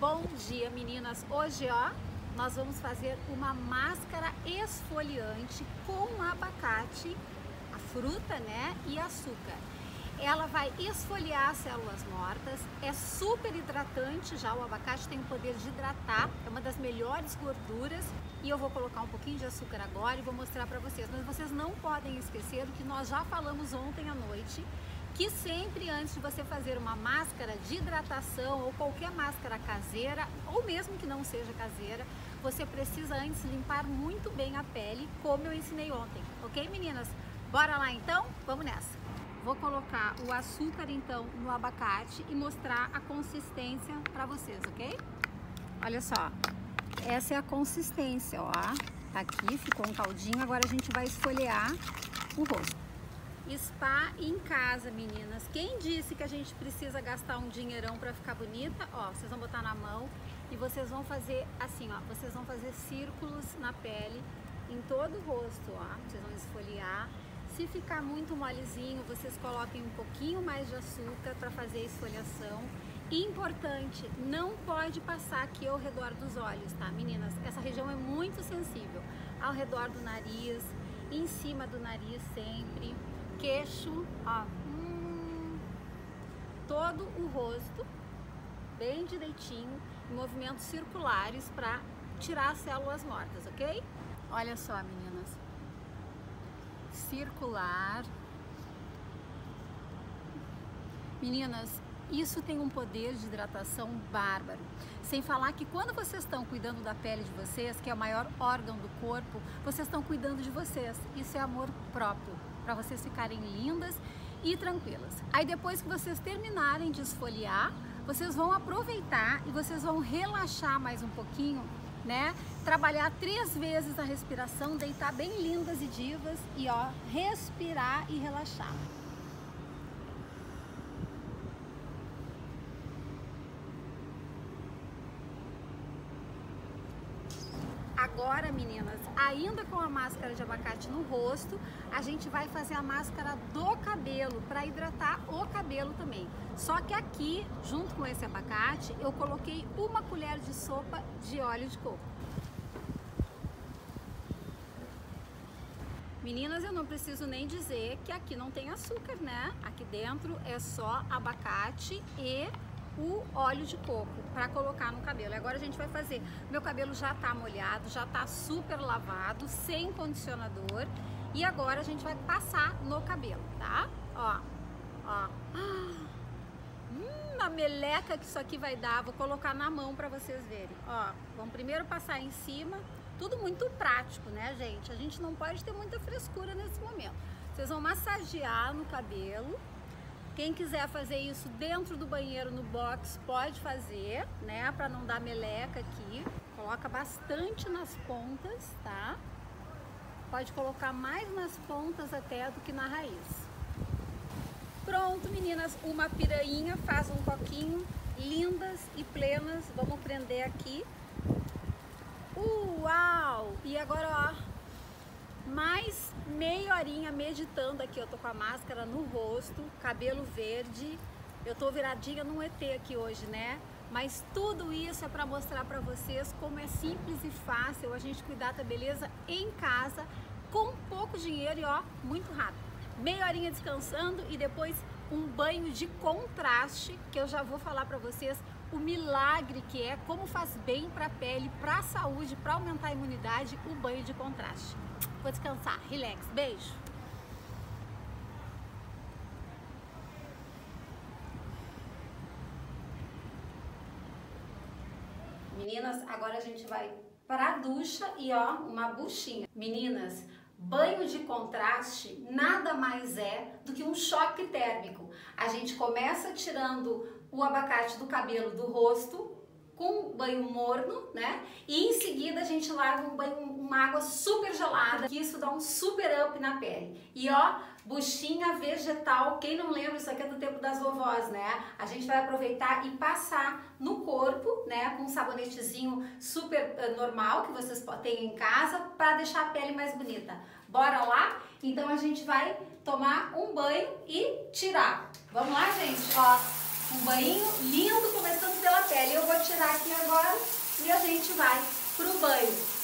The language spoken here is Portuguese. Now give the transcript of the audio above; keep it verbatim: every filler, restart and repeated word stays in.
Bom dia, meninas! Hoje, ó, nós vamos fazer uma máscara esfoliante com abacate, a fruta, né, e açúcar. Ela vai esfoliar as células mortas, é super hidratante, já o abacate tem o poder de hidratar, é uma das melhores gorduras. E eu vou colocar um pouquinho de açúcar agora e vou mostrar para vocês. Mas vocês não podem esquecer do que nós já falamos ontem à noite, que sempre antes de você fazer uma máscara de hidratação ou qualquer máscara caseira, ou mesmo que não seja caseira, você precisa antes limpar muito bem a pele, como eu ensinei ontem. Ok, meninas? Bora lá então? Vamos nessa! Vou colocar o açúcar então no abacate e mostrar a consistência para vocês, ok? Olha só! Essa é a consistência, ó, tá aqui, ficou um caldinho, agora a gente vai esfoliar o rosto. Spa em casa, meninas. Quem disse que a gente precisa gastar um dinheirão pra ficar bonita? Ó, vocês vão botar na mão e vocês vão fazer assim, ó, vocês vão fazer círculos na pele, em todo o rosto, ó, vocês vão esfoliar. Se ficar muito molezinho, vocês coloquem um pouquinho mais de açúcar pra fazer a esfoliação. Importante, não pode passar aqui ao redor dos olhos, tá, meninas? Essa região é muito sensível. Ao redor do nariz, em cima do nariz sempre, queixo, ó, hum, todo o rosto, bem direitinho, em movimentos circulares para tirar as células mortas, ok? Olha só, meninas, circular. Meninas, isso tem um poder de hidratação bárbaro. Sem falar que quando vocês estão cuidando da pele de vocês, que é o maior órgão do corpo, vocês estão cuidando de vocês. Isso é amor próprio, para vocês ficarem lindas e tranquilas. Aí depois que vocês terminarem de esfoliar, vocês vão aproveitar e vocês vão relaxar mais um pouquinho, né? Trabalhar três vezes a respiração, deitar bem lindas e divas e, ó, respirar e relaxar. Agora, meninas, ainda com a máscara de abacate no rosto, a gente vai fazer a máscara do cabelo para hidratar o cabelo também. Só que aqui, junto com esse abacate, eu coloquei uma colher de sopa de óleo de coco. Meninas, eu não preciso nem dizer que aqui não tem açúcar, né? Aqui dentro é só abacate e o óleo de coco para colocar no cabelo. E agora a gente vai fazer. Meu cabelo já tá molhado, já tá super lavado, sem condicionador. E agora a gente vai passar no cabelo, tá? Ó, ó. Hum, a meleca que isso aqui vai dar. Vou colocar na mão para vocês verem. Ó, vamos primeiro passar em cima. Tudo muito prático, né, gente? A gente não pode ter muita frescura nesse momento. Vocês vão massagear no cabelo. Quem quiser fazer isso dentro do banheiro, no box, pode fazer, né? Pra não dar meleca aqui. Coloca bastante nas pontas, tá? Pode colocar mais nas pontas até do que na raiz. Pronto, meninas. Uma pirainha, faz um coquinho. Lindas e plenas. Vamos prender aqui. Uau! E agora, ó, mais meia horinha meditando aqui. Eu tô com a máscara no rosto, cabelo verde, eu tô viradinha num E T aqui hoje, né? Mas tudo isso é para mostrar para vocês como é simples e fácil a gente cuidar da beleza em casa, com pouco dinheiro e, ó, muito rápido. Meia horinha descansando e depois um banho de contraste, que eu já vou falar para vocês o milagre que é, como faz bem para a pele, para a saúde, para aumentar a imunidade, o banho de contraste. Vou descansar, relax, beijo! Meninas, agora a gente vai para a ducha e, ó, uma buchinha. Meninas, banho de contraste nada mais é do que um choque térmico. A gente começa tirando o abacate do cabelo, do rosto, com banho morno, né? E em seguida a gente larga um banho, uma água super gelada, que isso dá um super up na pele. E, ó, buchinha vegetal. Quem não lembra, isso aqui é do tempo das vovós, né? A gente vai aproveitar e passar no corpo, né? Com um sabonetezinho super normal que vocês têm em casa, para deixar a pele mais bonita. Bora lá? Então a gente vai tomar um banho e tirar. Vamos lá, gente? Ó. Um banho lindo, começando pela pele. Eu vou tirar aqui agora e a gente vai pro banho.